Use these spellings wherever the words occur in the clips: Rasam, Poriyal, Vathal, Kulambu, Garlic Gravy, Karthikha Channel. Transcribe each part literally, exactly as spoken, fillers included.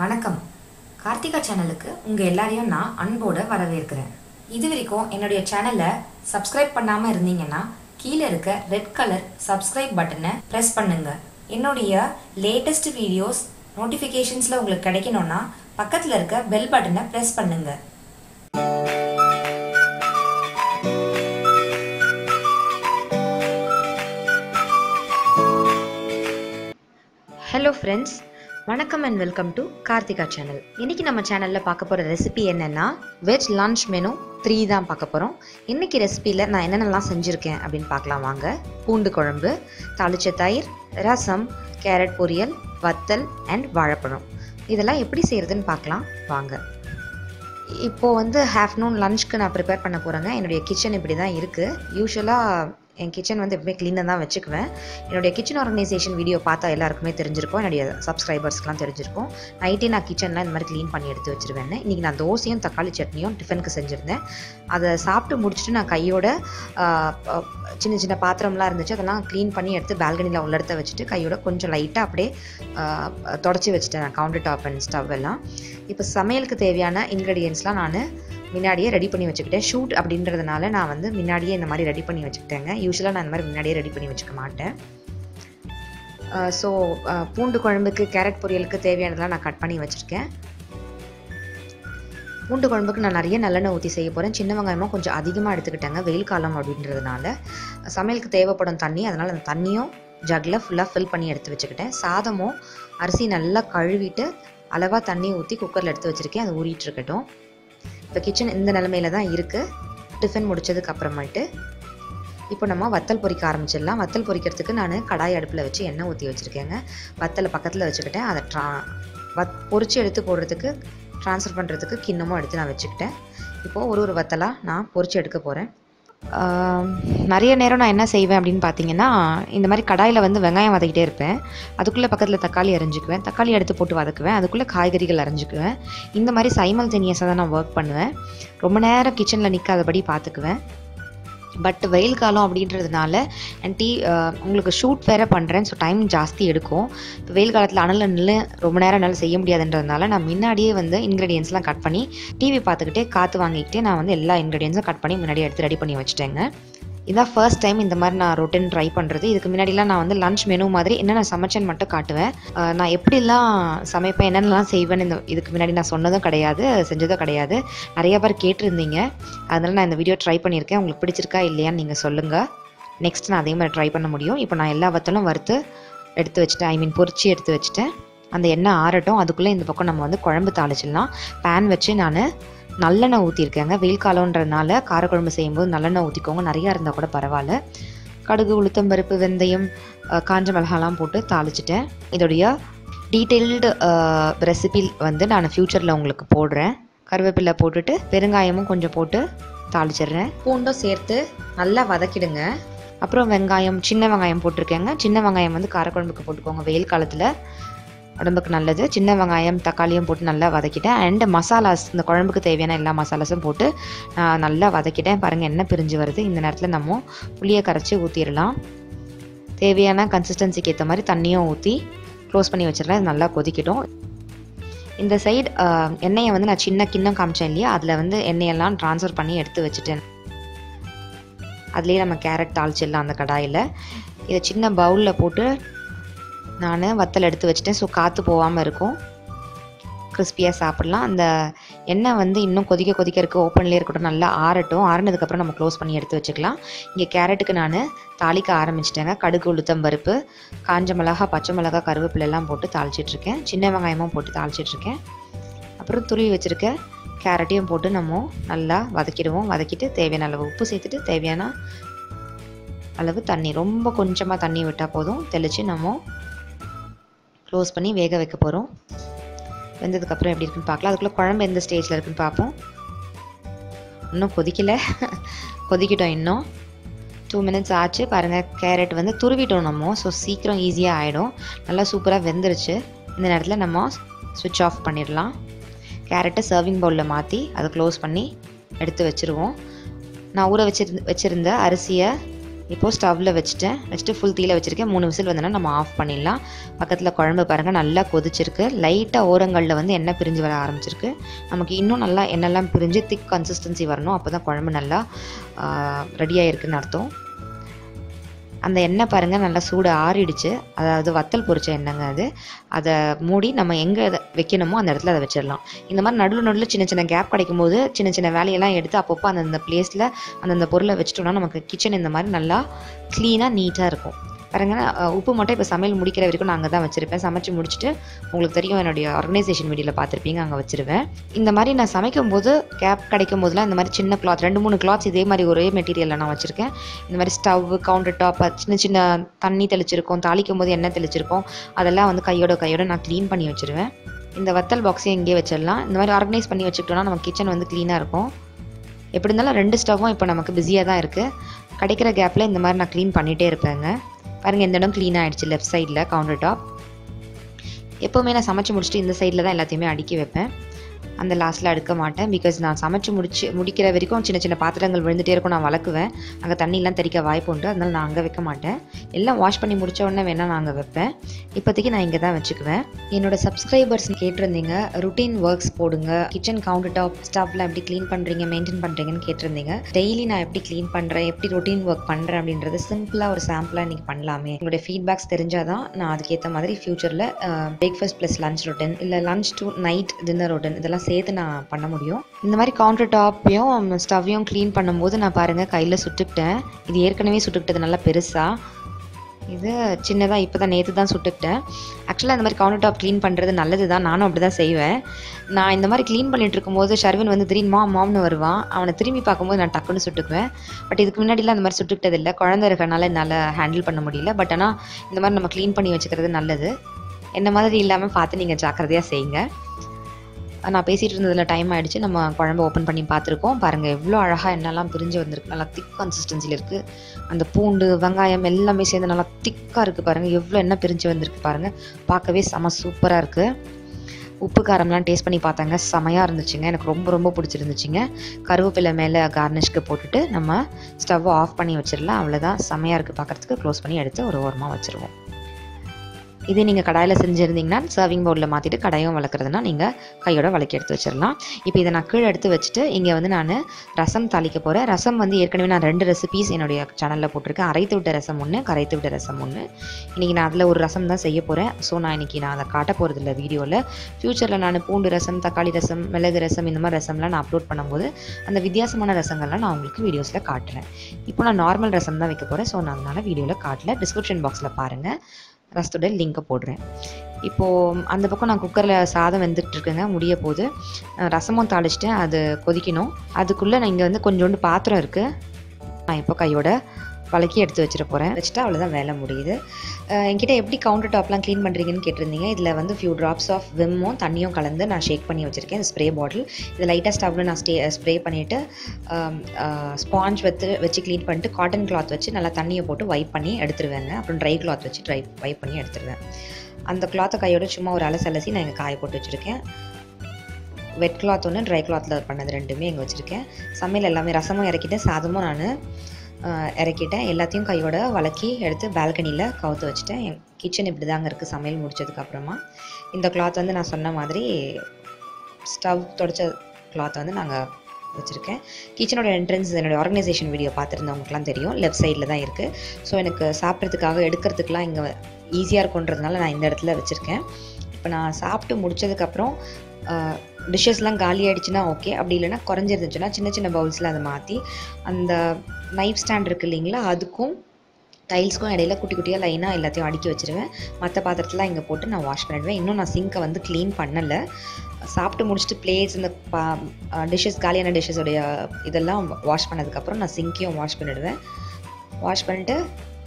வணக்கம் கார்த்திகா சேனலுக்கு உங்க எல்லாரையும் நான் அன்போடு வரவேற்கிறேன். இதுவரைக்கும் என்னோட சேனலை சப்ஸ்கிரைப் பண்ணாம இருந்தீங்கன்னா கீழ இருக்க ரெட் கலர் சப்ஸ்கிரைப் பட்டனை பிரஸ் பண்ணுங்க. என்னோட லேட்டஸ்ட் வீடியோஸ் நோட்டிஃபிகேஷன்ஸ்ல உங்களுக்கு கிடைக்கணும்னா பக்கத்துல இருக்க பெல் பட்டனை பிரஸ் பண்ணுங்க. Hello friends, வணக்கம் and welcome to Karthikha Channel. இன்னைக்கு நம்ம சேனல்ல பார்க்க போற ரெசிபி என்னன்னா வெஜ் லஞ்ச் மெனு three தான் பார்க்க போறோம். இன்னைக்கு ரெசிபில நான் என்னென்னலாம் செஞ்சிருக்கேன் அப்படினு பார்க்கலாம் வாங்க. பூண்டு குழம்பு, தாளிச்ச தயிர், ரசம், கேரட் பொரியல், வத்தல் and வாழைப்பழம். இதெல்லாம் எப்படி செய்யறதுன்னு பார்க்கலாம் வாங்க. இப்போ வந்து ஆஃப்டர்நூன் லஞ்ச்க்கு நான் prepare பண்ண போறேங்க. என்னோட கிச்சன் இப்படி தான் இருக்கு. யூசுவலா என் கிச்சன் வந்து எப்பவுமே க்ளீனாக தான் வச்சுக்குவேன். என்னுடைய கிச்சன் ஆர்கனைசேஷன் வீடியோ பார்த்தா எல்லாருக்குமே தெரிஞ்சிருக்கும், என்னுடைய சப்ஸ்கிரைபர்ஸ்க்குலாம் தெரிஞ்சிருக்கும். நைட்டே நான் கிச்சன்லாம் இந்த மாதிரி க்ளீன் பண்ணி எடுத்து வச்சுருவேன். இன்றைக்கி நான் தோசையும் தக்காளி சட்னியும் டிஃபனுக்கு செஞ்சுருந்தேன். அதை சாப்பிட்டு முடிச்சுட்டு நான் கையோட சின்ன சின்ன பாத்திரம்லாம் இருந்துச்சு, அதெல்லாம் க்ளீன் பண்ணி எடுத்து பால்கனியில் உள்ள இடத்த வச்சுட்டு கையோட கொஞ்சம் லைட்டாக அப்படியே தொடச்சி வச்சுட்டேன் நான் கவுண்டர் டாப் அண்ட் ஸ்டவ் எல்லாம். இப்போ சமையலுக்கு தேவையான இன்க்ரீடியன்ஸ்லாம் நான் முன்னாடியே ரெடி பண்ணி வச்சுக்கிட்டேன். ஷூட் அப்படின்றதுனால நான் வந்து முன்னாடியே இந்த மாதிரி ரெடி பண்ணி வச்சுக்கிட்டேங்க. யூஸ்வலாக நான் இந்த மாதிரி முன்னாடியே ரெடி பண்ணி வச்சுக்க மாட்டேன். ஸோ பூண்டு குழம்புக்கு கேரட் பொரியலுக்கு தேவையானதெல்லாம் நான் கட் பண்ணி வச்சுருக்கேன். பூண்டு குழம்புக்கு நான் நிறைய நல்லெண்ணெய் ஊற்றி செய்ய போகிறேன். சின்ன வெங்காயமாக கொஞ்சம் அதிகமாக எடுத்துக்கிட்டேங்க, வெயில் காலம் அப்படின்றதுனால. சமையலுக்கு தேவைப்படும் தண்ணி, அதனால் அந்த தண்ணியும் ஜக்கில் ஃபுல்லாக ஃபில் பண்ணி எடுத்து வச்சுக்கிட்டேன். சாதமும் அரிசி நல்லா கழுவிட்டு அளவாக தண்ணி ஊற்றி குக்கரில் எடுத்து வச்சுருக்கேன், அது ஊறிட்டுருக்கட்டும். இப்போ கிச்சன் இந்த நிலமையில தான் இருக்குது. டிஃபன் முடித்ததுக்கு அப்புறமேட்டு இப்போ நம்ம வத்தல் பொரிக்க ஆரம்பிச்சிடலாம். வத்தல் பொரிக்கிறதுக்கு நான் கடாய் அடுப்பில் வச்சு எண்ணெய் ஊற்றி வச்சுருக்கேங்க. வத்தலை பக்கத்தில் வச்சுக்கிட்டேன். அதை ட்ரா வத் பொரிச்சு எடுத்து போடுறதுக்கு ட்ரான்ஸ்ஃபர் பண்ணுறதுக்கு கிண்ணமும் எடுத்து நான் வச்சுக்கிட்டேன். இப்போது ஒரு ஒரு வத்தலாக நான் பொரிச்சு எடுக்க போகிறேன். நிறைய நேரம் நான் என்ன செய்வேன் அப்படின்னு பார்த்தீங்கன்னா, இந்த மாதிரி கடாயில் வந்து வெங்காயம் வதக்கிட்டே இருப்பேன். அதுக்குள்ளே பக்கத்தில் தக்காளி அரைஞ்சிக்குவேன், தக்காளி எடுத்து போட்டு வதக்குவேன், அதுக்குள்ளே காய்கறிகள் அரைஞ்சிக்குவேன். இந்த மாதிரி சைமல்டேனியஸாக தான் நான் ஒர்க் பண்ணுவேன். ரொம்ப நேரம் கிச்சனில் நிற்காதபடி பார்த்துக்குவேன். பட் வெயில் காலம் அப்படின்றதுனால அண்ட் டீ உங்களுக்கு ஷூட் வேறு பண்ணுறேன், ஸோ டைம் ஜாஸ்தி எடுக்கும். இப்போ வெயில் காலத்தில் அனல் நின்று ரொம்ப நேரம் என்னால் செய்ய முடியாதுன்றதுனால நான் முன்னாடியே வந்து இன்க்ரீடியன்ஸ்லாம் கட் பண்ணி டிவி பார்த்துக்கிட்டே காற்று வாங்கிக்கிட்டே நான் வந்து எல்லா இன்க்ரீடியன்ஸும் கட் பண்ணி முன்னாடி எடுத்து ரெடி பண்ணி வச்சுட்டேங்க. இதான் ஃபர்ஸ்ட் டைம் இந்த மாதிரி நான் ரொட்டின் ட்ரை பண்ணுறது. இதுக்கு முன்னாடிலாம் நான் வந்து லஞ்ச் மெனு மாதிரி என்னென்ன சமைச்சேன்னு மட்டும் காட்டுவேன். நான் எப்படிலாம் சமைப்பேன், என்னென்னலாம் செய்வேன்னு இந்த இதுக்கு முன்னாடி நான் சொன்னதும் கிடையாது, செஞ்சதும் கிடையாது. நிறையா பேர் கேட்டிருந்தீங்க, அதனால் நான் இந்த வீடியோ ட்ரை பண்ணியிருக்கேன். உங்களுக்கு பிடிச்சிருக்கா இல்லையான்னு நீங்கள் சொல்லுங்கள். நெக்ஸ்ட் நான் அதே மாதிரி ட்ரை பண்ண முடியும். இப்போ நான் எல்லா வத்தலும் வறுத்து எடுத்து வச்சுட்டேன், ஐ மீன் பொரிச்சு எடுத்து வச்சுட்டேன். அந்த எண்ணெய் ஆறட்டும், அதுக்குள்ளே இந்த பக்கம் நம்ம வந்து குழம்பு தாளிச்சிடலாம். பேன் வச்சு நான் நல்லெண்ணெய் ஊற்றிருக்கேங்க. வெயில் காலம்ன்றதுனால காரக்குழம்பு செய்யும்போது நல்லெண்ணெய் ஊற்றிக்கோங்க, நிறையா இருந்தால் கூட பரவாயில்ல. கடுகு, உளுத்தம்பருப்பு, வெந்தயம், காஞ்ச மிளகாலாம் போட்டு தாளிச்சிட்டேன். இதோடைய டீட்டெயில்டு ரெசிபி வந்து நான் ஃப்யூச்சரில் உங்களுக்கு போடுறேன். கருவேப்பிலை போட்டுட்டு பெருங்காயமும் கொஞ்சம் போட்டு தாளிச்சிடுறேன். பூண்டும் சேர்த்து நல்லா வதக்கிடுங்க. அப்புறம் வெங்காயம், சின்ன வெங்காயம் போட்டிருக்கேங்க. சின்ன வெங்காயம் வந்து காரக்குழம்புக்கு போட்டுக்கோங்க, வெயில் காலத்தில் உடம்புக்கு நல்லது. சின்ன வெங்காயம் தக்காளியும் போட்டு நல்லா வதக்கிட்டேன். அண்டு மசாலாஸ், இந்த குழம்புக்கு தேவையான எல்லா மசாலாஸும் போட்டு நல்லா வதக்கிட்டேன். பாருங்கள் என்ன பிரிஞ்சு வருது. இந்த நேரத்தில் நம்ம புளியை கரைச்சி ஊற்றிடலாம். தேவையான கன்சிஸ்டன்சிக்கு ஏற்ற மாதிரி தண்ணியும் ஊற்றி க்ளோஸ் பண்ணி வச்சிடலாம். இது நல்லா கொதிக்கிட்டோம். இந்த சைடு எண்ணெயை வந்து நான் சின்ன கிண்ணம் காமிச்சேன் இல்லையா, அதில் வந்து எண்ணெயெல்லாம் ட்ரான்ஸ்ஃபர் பண்ணி எடுத்து வச்சுட்டேன். அதுலேயே நம்ம கேரட் தாளிச்சிடலாம் அந்த கடாயில். இதை சின்ன பவுலில் போட்டு நான் வத்தல் எடுத்து வச்சுட்டேன், ஸோ காற்று போகாமல் இருக்கும், கிறிஸ்பியாக சாப்பிட்லாம். அந்த எண்ணெய் வந்து இன்னும் கொதிக்க கொதிக்க இருக்குது, ஓப்பன்லேயே இருக்கட்டும், நல்லா ஆறட்டும். ஆறினதுக்கப்புறம் நம்ம க்ளோஸ் பண்ணி எடுத்து வச்சுக்கலாம். இங்கே கேரட்டுக்கு நான் தாளிக்க ஆரம்பிச்சிட்டேங்க. கடுகு, உளுத்தம்பருப்பு, காஞ்ச மிளகா, பச்சை மிளகா, கருவேப்பிலெல்லாம் போட்டு தாளிச்சிட்ருக்கேன். சின்ன வெங்காயமும் போட்டு தாளிச்சிட்ருக்கேன். அப்புறம் துருவி வச்சுருக்க கேரட்டையும் போட்டு நம்ம நல்லா வதக்கிடுவோம். வதக்கிட்டு தேவையான அளவு உப்பு சேர்த்துட்டு தேவையான அளவு தண்ணி, ரொம்ப கொஞ்சமாக தண்ணி விட்டால் போதும், தெளித்து நம்ம க்ளோஸ் பண்ணி வேக வைக்க போகிறோம். வெந்ததுக்கப்புறம் எப்படி இருக்குன்னு பார்க்கலாம். அதுக்குள்ளே குழம்பு எந்த ஸ்டேஜில் இருக்குன்னு பார்ப்போம். இன்னும் கொதிக்கலை, கொதிக்கிட்டோம். இன்னும் டூ மினிட்ஸ் ஆச்சு. பாருங்கள் கேரட் வந்து துருவிட்டோம் நம்ம, ஸோ சீக்கிரம் ஈஸியாக ஆகிடும். நல்லா சூப்பராக வெந்துருச்சு. இந்த நேரத்தில் நம்ம ஸ்விட்ச் ஆஃப் பண்ணிடலாம். கேரட்டை சர்விங் பவுலில் மாற்றி அதை க்ளோஸ் பண்ணி எடுத்து வச்சுருவோம். நான் ஊற வச்சிரு வச்சுருந்த அரிசியை இப்போ ஸ்டவ்ல வெச்சிட்டேன். வெச்சிட்டு ஃபுல் தீல வெச்சிருக்கேன். மூணு விசில் வந்தனா நம்ம ஆஃப் பண்ணிடலாம். பக்கத்துல குழம்பு பாருங்க நல்லா கொதிச்சிருக்கு. லைட்டா ஓரங்கள்ல வந்து எண்ணெய் பிரிஞ்சு வர ஆரம்பிச்சிருக்கு. நமக்கு இன்னும் நல்லா எண்ணெய்லாம் பிரிஞ்சு திக் கன்சிஸ்டன்சி வரணும். அப்பதான் குழம்பு நல்லா ரெடியா இருக்குன்னு அர்த்தம். அந்த எண்ணெய் பாருங்கள் நல்லா சூடு ஆறிடுச்சு. அதாவது வத்தல் பொரிச்ச எண்ணெய்ங்க அது. அதை மூடி நம்ம எங்கே வைக்கணுமோ அந்த இடத்துல அதை வச்சிடலாம். இந்த மாதிரி நடுவில் நடுவில் சின்ன சின்ன கேப் கிடைக்கும் போது சின்ன சின்ன வேலையெல்லாம் எடுத்து அப்பப்போ அந்தந்த பிளேஸில் அந்தந்த பொருளை வச்சுட்டோம்னா நமக்கு கிச்சன் இந்த மாதிரி நல்லா க்ளீனாக நீட்டாக இருக்கும். பாருங்கன்னா உப்பு மட்டும் இப்போ சமையல் முடிக்கிற வரைக்கும் நான் அங்கே தான் வச்சுருப்பேன். சமைச்சு முடிச்சுட்டு உங்களுக்கு தெரியும் என்னுடைய ஆர்கனைசேஷன் வீடியோவில் பார்த்துருப்பீங்க, அங்கே வச்சுருவேன். இந்த மாதிரி நான் சமைக்கும் போது கேப் கிடைக்கும் போதெல்லாம் இந்த மாதிரி சின்ன கிளாத் ரெண்டு மூணு கிளாத்ஸ் இதே மாதிரி ஒரே மெட்டீரியலில் நான் வச்சுருக்கேன். இந்த மாதிரி ஸ்டவ், கவுண்டர் டாப், சின்ன சின்ன தண்ணி தெளிச்சிருக்கோம், தாளிக்கும் போது எண்ணெய் தெளிச்சிருக்கோம், அதெல்லாம் வந்து கையோட கையோட நான் க்ளீன் பண்ணி வச்சுருவேன். இந்த வத்தல் பாக்ஸையும் இங்கேயே வச்சிடலாம். இந்த மாதிரி ஆர்கனைஸ் பண்ணி வச்சுக்கிட்டோன்னா நம்ம கிச்சன் வந்து க்ளீனாக இருக்கும். எப்படி இருந்தாலும் ரெண்டு ஸ்டவ்வும் இப்போ நமக்கு பிஸியாக தான் இருக்குது. கிடைக்கிற கேப்பில் இந்த மாதிரி நான் க்ளீன் பண்ணிகிட்டே இருப்பேங்க. பாருங்கள் இந்த இடம் க்ளீன் ஆகிடுச்சு. லெஃப்ட் சைடில் கவுண்டர் டாப் எப்போவுமே நான் சமைச்சு முடிச்சுட்டு இந்த சைடில் தான் எல்லாத்தையுமே அடுக்கி வைப்பேன். அந்த லாஸ்ட்டில் அடுக்க மாட்டேன். பிகாஸ் நான் சமைச்சு முடிச்சு முடிக்கிற வரைக்கும் சின்ன சின்ன பாத்திரங்கள் விழுந்துகிட்டே இருக்கும். நான் வளர்க்குவேன், அங்கே தண்ணியெலாம் தெளிக்க வாய்ப்பு உண்டு. அதனால் நான் அங்கே வைக்க மாட்டேன். எல்லாம் வாஷ் பண்ணி முடித்த உடனே வேணால் நான் அங்கே வைப்பேன். இப்போதைக்கு நான் இங்கே தான் வச்சுக்குவேன். என்னோடய சப்ஸ்கிரைபர்ஸ் கேட்டிருந்தீங்க, ருட்டீன் ஒர்க்ஸ் போடுங்க, கிச்சன் கவுண்டர் டாப் ஸ்டாப்லாம் எப்படி க்ளீன் பண்ணுறீங்க, மெயின்டைன் பண்ணுறீங்கன்னு கேட்டிருந்தீங்க. டெய்லி நான் எப்படி க்ளீன் பண்ணுறேன், எப்படி ரொட்டீன் ஒர்க் பண்ணுறேன் அப்படின்றது சிம்பிளாக ஒரு சாம்பிளாக இன்றைக்கி பண்ணலாமே. உங்களுடைய ஃபீட்பேக்ஸ் தெரிஞ்சால் தான் நான் அதுக்கேற்ற மாதிரி ஃப்யூச்சரில் பிரேக்ஃபாஸ்ட் ப்ளஸ் லன்ச் ரொட்டீன் இல்லை lunch to night dinner routine இதெல்லாம் சேர்த்து நான் பண்ண முடியும். இந்த மாதிரி கவுண்டர் டாப்பையும் ஸ்டவ்வையும் க்ளீன் பண்ணும்போது நான் பாருங்கள் கையில் சுட்டுக்கிட்டேன். இது ஏற்கனவே சுட்டுக்கிட்டது நல்லா பெருசாக, இது சின்னதாக இப்போ தான் நேற்று தான் சுட்டுக்கிட்டேன். ஆக்சுவலாக இந்த மாதிரி கவுண்டர் டாப் க்ளீன் பண்ணுறது நல்லது தான், நானும் அப்படி தான் செய்வேன். நான் இந்த மாதிரி க்ளீன் பண்ணிகிட்டு இருக்கும்போது ஷர்வின் வந்து திடீர்னு மாம் மாம்னு வருவான். அவனை திரும்பி பார்க்கும்போது நான் டக்குன்னு சுட்டுக்குவேன். பட் இதுக்கு முன்னாடிலாம் இந்த மாதிரி சுட்டுக்கிட்டது இல்லை, குழந்தை இருக்கிறனால என்னால் ஹேண்டில் பண்ண முடியல. பட் ஆனால் இந்த மாதிரி நம்ம க்ளீன் பண்ணி வச்சுக்கிறது நல்லது. என்ன மாதிரி இல்லாமல் பார்த்து நீங்கள் ஜாக்கிரதையாக செய்யுங்க. நான் பேசிகிட்டு இருந்ததில் டைம் ஆகிடுச்சு. நம்ம குழம்பு ஓப்பன் பண்ணி பார்த்துருக்கோம். பாருங்கள் எவ்வளோ அழகாக என்னெல்லாம் பிரிஞ்சு வந்திருக்கு. நல்லா திக் கன்சிஸ்டன்சியில் இருக்குது. அந்த பூண்டு வெங்காயம் எல்லாமே சேர்ந்து நல்லா திக்காக இருக்குது. பாருங்கள் எவ்வளோ எண்ணெய் பிரிஞ்சு வந்திருக்கு. பாருங்கள் பார்க்கவே செம சூப்பராக இருக்குது. உப்பு காரம்லாம் டேஸ்ட் பண்ணி பார்த்தாங்க, செமையாக இருந்துச்சுங்க. எனக்கு ரொம்ப ரொம்ப பிடிச்சிருந்துச்சிங்க. கருவேப்பிலை மேலே கார்னிஷ்க்கு போட்டுட்டு நம்ம ஸ்டவ்வை ஆஃப் பண்ணி வச்சிடலாம். அவ்வளோதான், செமையாக இருக்குது பார்க்குறதுக்கு. க்ளோஸ் பண்ணி எடுத்து ஒரு ஓரமாக வச்சுருவோம். இதே நீங்கள் கடாயில் செஞ்சுருந்தீங்கன்னா சர்விங் பவுலில் மாற்றிட்டு கடாயும் வளர்க்குறதுனா நீங்கள் கையோட வளக்கி எடுத்து வச்சிடலாம். இப்போ இதை நான் கீழே எடுத்து வச்சுட்டு இங்கே வந்து நான் ரசம் தாளிக்க போகிறேன். ரசம் வந்து ஏற்கனவே நான் ரெண்டு ரெசிபீஸ் என்னுடைய சேனலில் போட்டிருக்கேன். அரைத்து விட்ட ரசம் ஒன்று, கரைத்து விட்ட ரசம் ஒன்று. இன்றைக்கி நான் அதில் ஒரு ரசம் தான் செய்ய போகிறேன். ஸோ நான் இன்றைக்கி நான் அதை காட்ட போகிறது இல்லை வீடியோவில். ஃப்யூச்சரில் நான் பூண்டு ரசம், தக்காளி ரசம், மிளகு ரசம் இந்த மாதிரி ரசம்லாம் நான் அப்லோட் பண்ணும்போது அந்த வித்தியாசமான ரசங்கள்லாம் நான் உங்களுக்கு வீடியோஸில் காட்டுறேன். இப்போ நான் நார்மல் ரசம் தான் வைக்க போகிறேன். ஸோ நான் அதனால் வீடியோவில் காட்டல. டிஸ்கிரிப்ஷன் பாக்ஸில் பாருங்கள், ரசத்தோட லிங்கை போடுறேன். இப்போது அந்த பக்கம் நான் குக்கரில் சாதம் வெந்துகிட்ருக்கேங்க. முடிய போது ரசமும் தாளிச்சிட்டேன், அது கொதிக்கணும். அதுக்குள்ளே நான் இங்கே வந்து கொஞ்சோண்டு பாத்திரம் இருக்குது. நான் இப்போ கையோட வளக்கி எடுத்து வச்சுட்டு போகிறேன். வச்சுட்டா அவ்வளோதான் வேலை முடியுது. என்கிட்ட எப்படி கவுண்டர் டாப்லாம் க்ளீன் பண்ணுறீங்கன்னு கேட்டிருந்தீங்க. இதில் வந்து ஃபியூ ட்ராப்ஸ் ஆஃப் விம்மும் தண்ணியும் கலந்து நான் ஷேக் பண்ணி வச்சுருக்கேன். ஸ்ப்ரே பாட்டில் இது லைட்டாக ஸ்டவ்வில் நான் ஸ்டே ஸ்ப்ரே பண்ணிவிட்டு ஸ்பாஞ்ச் வச்சு வச்சு க்ளீன் பண்ணிட்டு காட்டன் கிளாத் வச்சு நல்லா தண்ணியை போட்டு வைப் பண்ணி எடுத்துருவேங்க. அப்புறம் ட்ரை கிளாத் வச்சு ட்ரை வைப் பண்ணி எடுத்துருவேன். அந்த கிளாத்தை கையோட சும்மா ஒரு அலசி அலசி நான் இங்கே காய போட்டு வச்சுருக்கேன். வெட் கிளாத் ஒன்று, ட்ரை கிளாத்தில் பண்ணது ரெண்டுமே இங்கே வச்சுருக்கேன். சமையல் எல்லாமே ரசமும் இறக்கிட்டேன், சாதமும் நான் இறக்கிட்டேன். எல்லாத்தையும் கையோட வளக்கி எடுத்து பால்கனியில் கவுத்து வச்சுட்டேன். என் கிச்சன் இப்படி தாங்க இருக்குது சமையல் முடித்ததுக்கப்புறமா. இந்த கிளாத் வந்து நான் சொன்ன மாதிரி ஸ்டவ் தொடச்ச கிளாத் வந்து நாங்கள் வச்சுருக்கேன். கிச்சனோட என்ட்ரன்ஸ் என்னோடய ஆர்கனைசேஷன் வீடியோ பார்த்துருந்தவங்களுக்குலாம் தெரியும், லெஃப்ட் சைடில் தான் இருக்குது. ஸோ எனக்கு சாப்பிட்றதுக்காக எடுக்கிறதுக்கெலாம் இங்கே ஈஸியாக இருக்குன்றதுனால நான் இந்த இடத்துல வச்சுருக்கேன். இப்போ நான் சாப்பிட்டு முடித்ததுக்கப்புறம் டிஷ்ஷஸ்லாம் காலி ஆகிடுச்சுன்னா ஓகே, அப்படி இல்லைனா குறைஞ்சிருந்துச்சுன்னா சின்ன சின்ன பவுல்ஸில் அதை மாற்றி அந்த நைஃப் ஸ்டாண்ட் இருக்குது இல்லைங்களா, அதுக்கும் டைல்ஸ்க்கும் இடையில குட்டி குட்டியாக லைனாக எல்லாத்தையும் அடுக்கி வச்சுருவேன். மற்ற பாத்திரத்தெலாம் இங்கே போட்டு நான் வாஷ் பண்ணிடுவேன். இன்னும் நான் சிங்கை வந்து க்ளீன் பண்ணலை. சாப்பிட்டு முடிச்சுட்டு பிளேட்ஸ், இந்த பா டிஷ்ஷஸ் காலியான டிஷ்ஷஸோடைய இதெல்லாம் வாஷ் பண்ணதுக்கப்புறம் நான் சிங்கையும் வாஷ் பண்ணிடுவேன். வாஷ் பண்ணிட்டு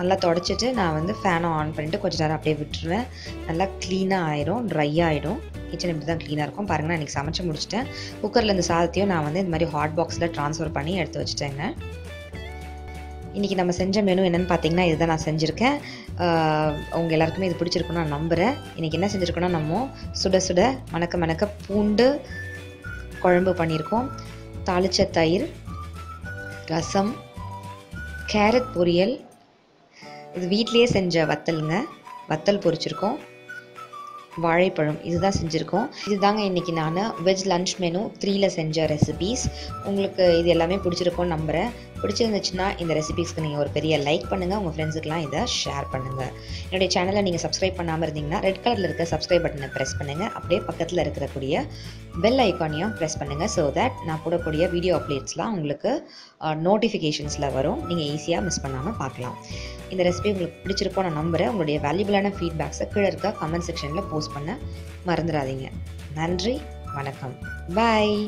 நல்லா தொடச்சிட்டு நான் வந்து ஃபேனை ஆன் பண்ணிவிட்டு கொஞ்சம் நேரம் அப்படியே விட்டுருவேன். நல்லா க்ளீனாக ஆகிடும், ட்ரை ஆகிடும். கிச்சன் இப்படி தான் க்ளீனாக இருக்கும். பாருங்கள் நான் இன்றைக்கி சமைச்சு முடிச்சிட்டேன். குக்கரில் இந்த சாதத்தையும் நான் வந்து இந்த மாதிரி ஹாட் பாக்ஸில் ட்ரான்ஸ்ஃபர் பண்ணி எடுத்து வச்சுட்டேங்க. இன்றைக்கி நம்ம செஞ்ச மெனு என்னென்னு பார்த்தீங்கன்னா இதுதான் நான் செஞ்சுருக்கேன். உங்கள் எல்லாருக்குமே இது பிடிச்சிருக்குன்னு நான் நம்புகிறேன். இன்றைக்கி என்ன செஞ்சுருக்கோன்னா நம்ம சுட சுட மணக்க மணக்க பூண்டு குழம்பு பண்ணியிருக்கோம், தாளித்த தயிர் ரசம், கேரட் பொரியல், இது வீட்டிலேயே செஞ்ச வத்தலுங்க, வத்தல் பொரிச்சிருக்கோம், வாழைப்பழம் இதுதான் செஞ்சுருக்கோம். இதுதாங்க இன்றைக்கி நான் வெஜ் லன்ச் மெனு த்ரீயில் செஞ்ச ரெசிபீஸ். உங்களுக்கு இது எல்லாமே பிடிச்சிருக்கோன்னு நம்புகிறேன். பிடிச்சிருந்துச்சுன்னா இந்த ரெசிபீஸ்க்கு நீங்கள் ஒரு பெரிய லைக் பண்ணுங்கள், உங்கள் ஃப்ரெண்ட்ஸுக்கெலாம் இதை ஷேர் பண்ணுங்கள். என்னுடைய சேனலை நீங்கள் சப்ஸ்கிரைப் பண்ணாமல் இருந்தீங்கன்னா ரெட் கலரில் இருக்க சப்ஸ்கிரைப் பட்டனை ப்ரெஸ் பண்ணுங்கள். அப்படியே பக்கத்தில் இருக்கக்கூடிய பெல் ஐக்கானையும் ப்ரெஸ் பண்ணுங்கள். ஸோ தட் நான் போடக்கூடிய வீடியோ அப்டேட்ஸ்லாம் உங்களுக்கு நோட்டிஃபிகேஷன்ஸில் வரும், நீங்கள் ஈஸியாக மிஸ் பண்ணாமல் பார்க்கலாம். இந்த ரெசிபி உங்களுக்கு பிடிச்சிருக்கோம் நான் நம்புகிறேன். உங்களுடைய வேல்யூபிளான ஃபீட்பேக்ஸை கீழே இருக்க கமெண்ட் செக்ஷனில் போஸ்ட் பண்ண மறந்துடாதீங்க. நன்றி, வணக்கம், பாய்.